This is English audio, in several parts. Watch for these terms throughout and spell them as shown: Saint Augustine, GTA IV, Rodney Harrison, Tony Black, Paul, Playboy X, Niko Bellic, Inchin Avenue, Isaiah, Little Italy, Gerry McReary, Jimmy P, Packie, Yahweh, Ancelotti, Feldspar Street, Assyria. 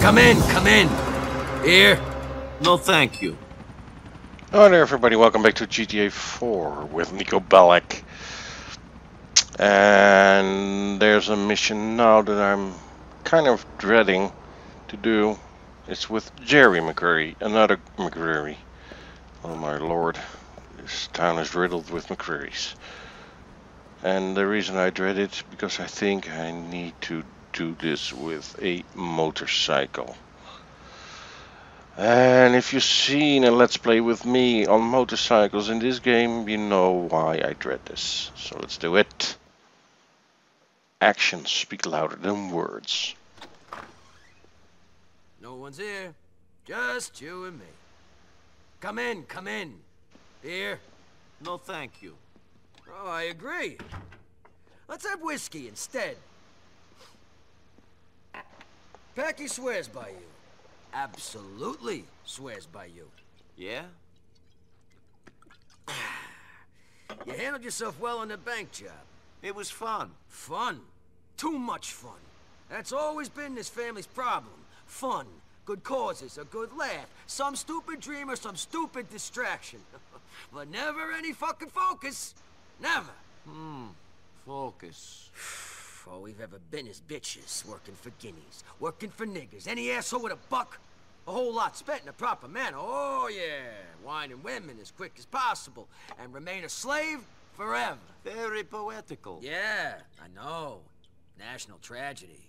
Come in, come in. Here? No, thank you. Hello there, everybody. Welcome back to GTA IV with Niko Bellic. And there's a mission now that I'm kind of dreading to do. It's with Gerry McReary, another McReary. Oh my lord, this town is riddled with McRearys. And the reason I dread it is because I think I need to do this with a motorcycle. And if you've seen a Let's Play with me on motorcycles in this game, you know why I dread this. So let's do it. Actions speak louder than words. No one's here. Just you and me. Come in, come in. Beer? No, thank you. Oh, I agree. Let's have whiskey instead. Packie swears by you. Absolutely swears by you. Yeah? You handled yourself well on the bank job. It was fun. Fun? Too much fun. That's always been this family's problem. Fun. Good causes, a good laugh, some stupid dream or some stupid distraction. But never any fucking focus. Never. Focus. All we've ever been is bitches, working for guineas, working for niggas, any asshole with a buck, a whole lot spent in a proper manner. Oh yeah, wine and women as quick as possible, and remain a slave forever. Very poetical. Yeah, I know. National tragedy.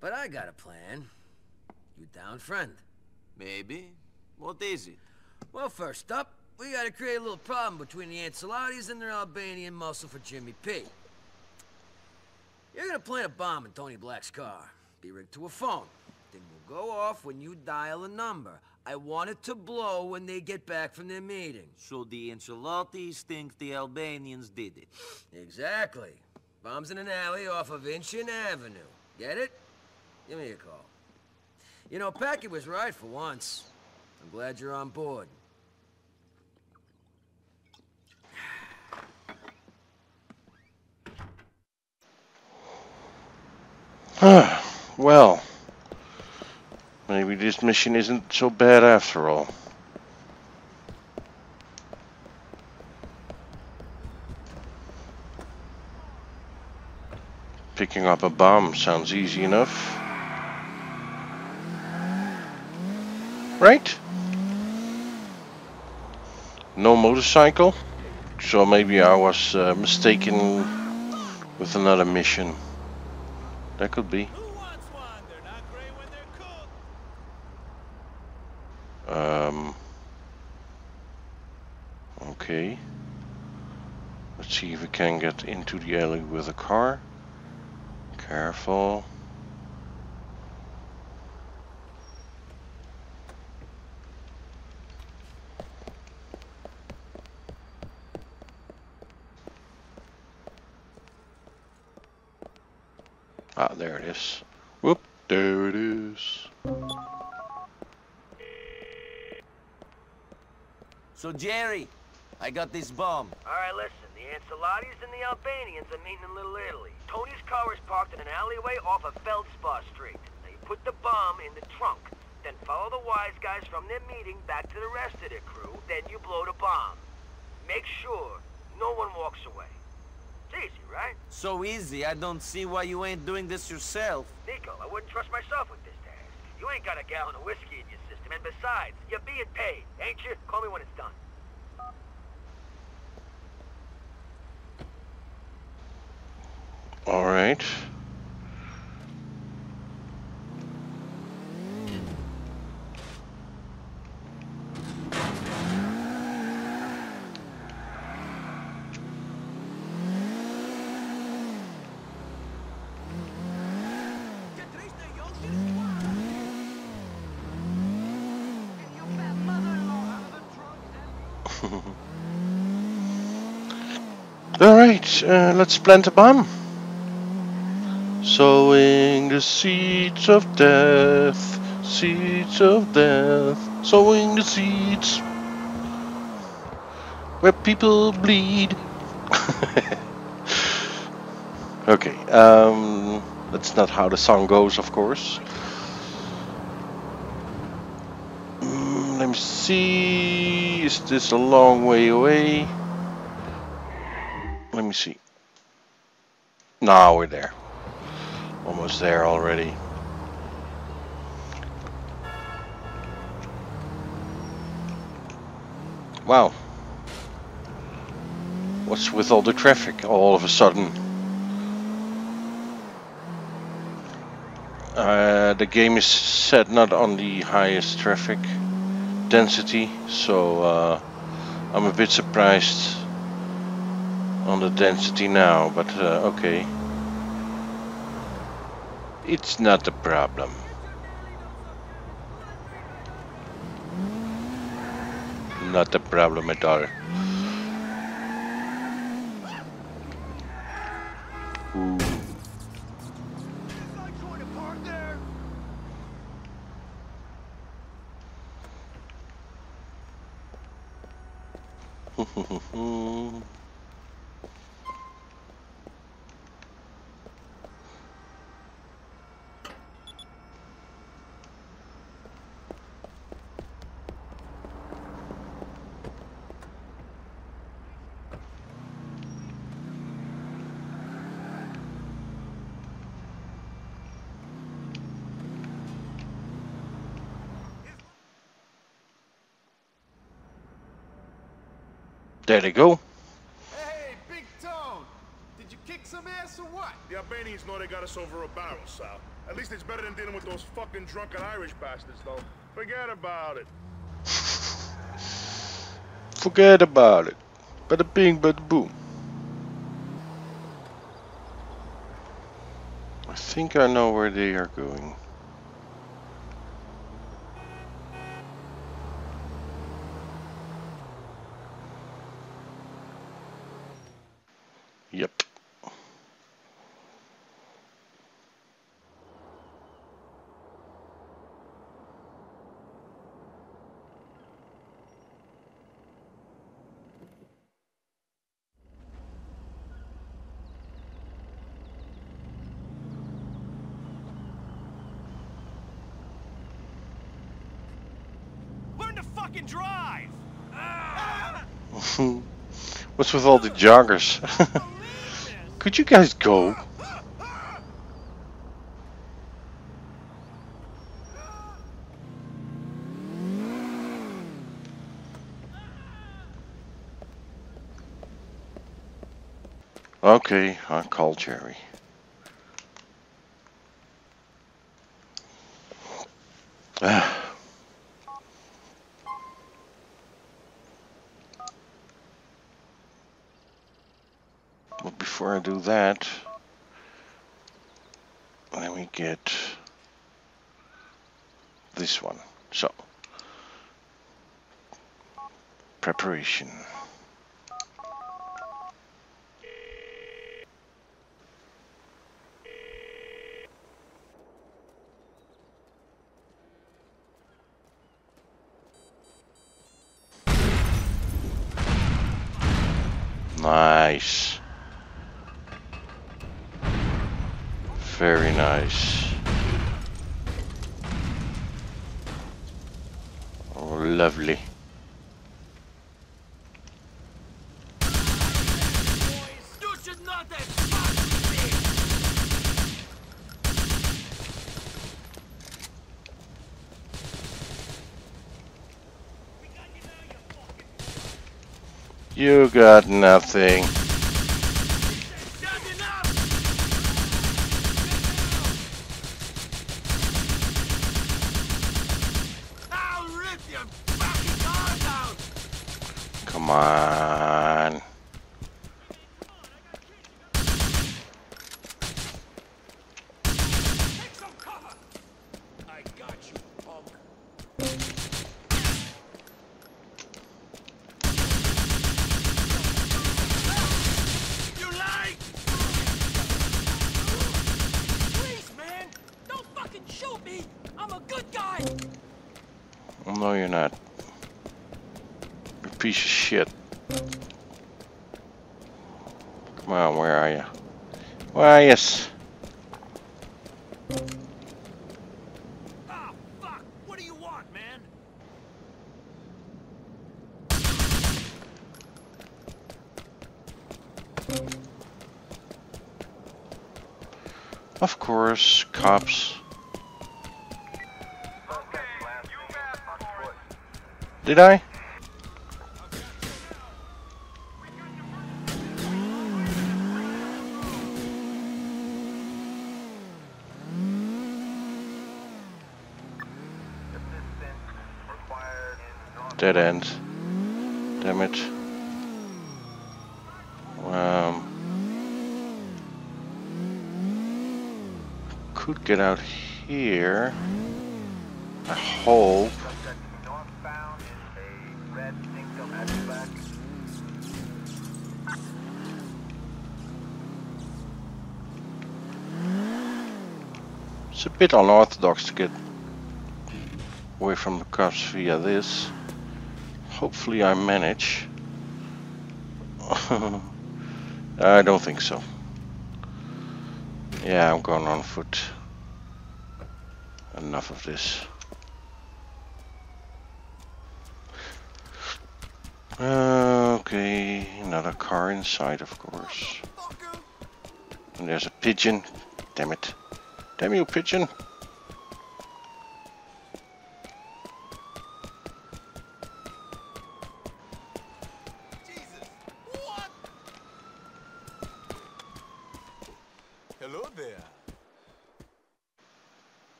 But I got a plan. You down, friend? Maybe. What is it? Well, first up, we gotta create a little problem between the Ancelottis and their Albanian muscle for Jimmy P. You're gonna plant a bomb in Tony Black's car. Be rigged to a phone. Thing will go off when you dial a number. I want it to blow when they get back from their meeting. So the Ancelottis think the Albanians did it. Exactly. Bomb's in an alley off of Inchin Avenue. Get it? Give me a call. You know, Packie was right for once. I'm glad you're on board. Well, maybe this mission isn't so bad after all. Picking up a bomb sounds easy enough. Right? No motorcycle, so maybe I was mistaken with another mission. That could be. Who wants one? They're not great when they're cooked. Okay. Let's see if we can get into the alley with a car. Careful. Ah, there it is. Whoop, there it is. So, Gerry, I got this bomb. All right, listen. The Ancelottis and the Albanians are meeting in Little Italy. Tony's car is parked in an alleyway off of Feldspar Street. Now, you put the bomb in the trunk. Then follow the wise guys from their meeting back to the rest of their crew. Then you blow the bomb. Make sure no one walks away. It's easy, right? So easy, I don't see why you ain't doing this yourself. Niko, I wouldn't trust myself with this task. You ain't got a gallon of whiskey in your system, and besides, you're being paid, ain't you? Call me when it's done. Alright. Alright, let's plant a bomb. Sowing the seeds of death, seeds of death, sowing the seeds where people bleed. Okay, that's not how the song goes, of course. Let me see, is this a long way away? Let me see. Now we're there. Almost there already. Wow. What's with all the traffic all of a sudden? The game is set not on the highest traffic density, so I'm a bit surprised on the density now, but okay. It's not a problem. Not a problem at all. Ooh. There they go. Hey, Big Tone! Did you kick some ass or what? The Albanians know they got us over a barrel, Sal. At least it's better than dealing with those fucking drunken Irish bastards, though. Forget about it. Forget about it. Bada bing, bada boom. I think I know where they are going. Yep. Learn to fucking drive. What's with all the joggers? Could you guys go? Okay, I'll call Gerry. Before I do that, let me get this one. So, preparation. Nice. Very nice. Oh, lovely. You should not expect me. You got nothing. Come on. Take some cover. I got you, punk. You like? Please, man. Don't fucking shoot me. I'm a good guy. No, you're not. Piece of shit. Come on, where are you? Why, yes. Ah, fuck! What do you want, man? Of course, cops. Did I? Dead end. Damn it. Could get out here. I hope. It's a bit unorthodox to get away from the cops via this. Hopefully I manage. I don't think so. Yeah, I'm going on foot. Enough of this. Okay, another car inside, of course. And there's a pigeon. Damn it. Damn you, pigeon.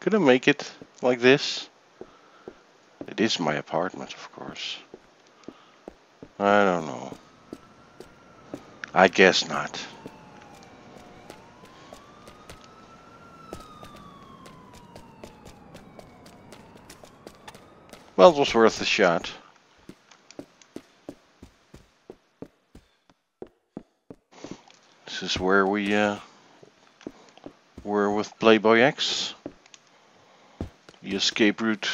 Could I make it like this? It is my apartment, of course. I don't know. I guess not. Well, it was worth a shot. This is where we were with Playboy X. The escape route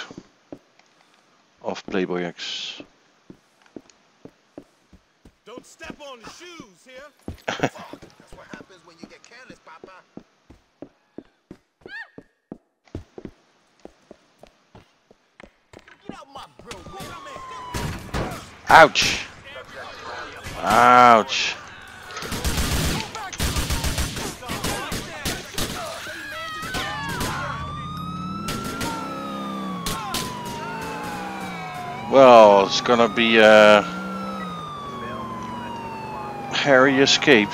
of Playboy X. Don't step on the shoes here. That's what happens when you get careless, Papa. Get out my grill, man. Ouch. Ouch. Well, it's gonna be a hairy escape.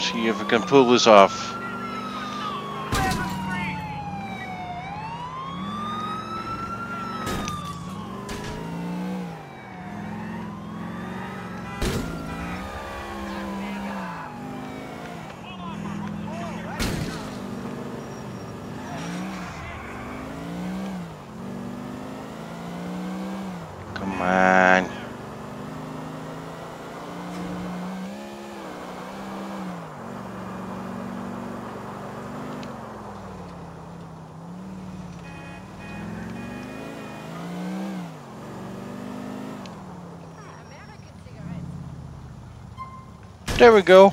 See if I can pull this off. There we go.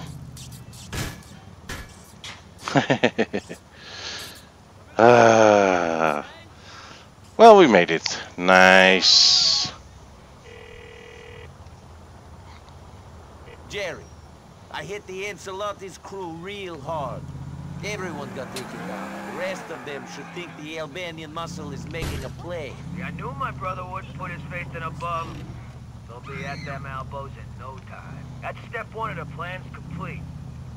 Well, we made it. Nice. Gerry, I hit the Ancelotti's crew real hard. Everyone got taken down. The rest of them should think the Albanian muscle is making a play. Yeah, I knew my brother wouldn't put his faith in a bum. They'll be at them elbows in no time. That's step one of the plan's complete.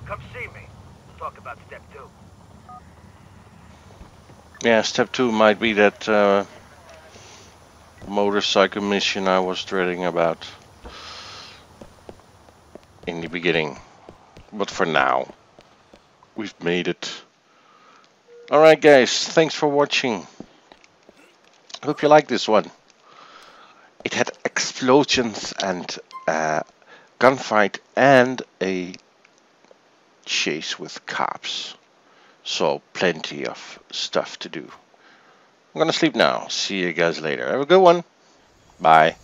Come see me. We'll talk about step two. Yeah, step two might be that motorcycle mission I was dreading about in the beginning. But for now, we've made it. Alright guys, thanks for watching. Hope you like this one. It had explosions and gunfight and a chase with cops, so plenty of stuff to do. I'm gonna sleep now. See you guys later. Have a good one. Bye.